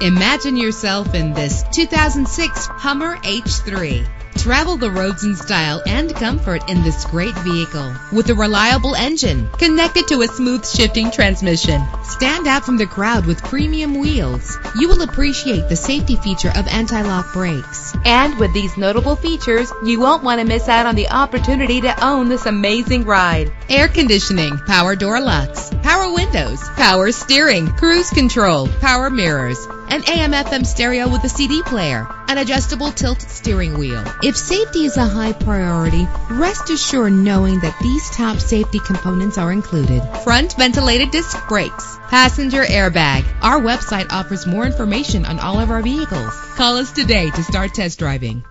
Imagine yourself in this 2006 Hummer H3. Travel the roads in style and comfort in this great vehicle. With a reliable engine connected to a smooth shifting transmission, stand out from the crowd with premium wheels. You will appreciate the safety feature of anti-lock brakes. And with these notable features, you won't want to miss out on the opportunity to own this amazing ride. Air conditioning, power door locks, power windows, power steering, cruise control, power mirrors, an AM/FM stereo with a CD player, an adjustable tilt steering wheel. If safety is a high priority, rest assured knowing that these top safety components are included. Front ventilated disc brakes, passenger airbag. Our website offers more information on all of our vehicles. Call us today to start test driving.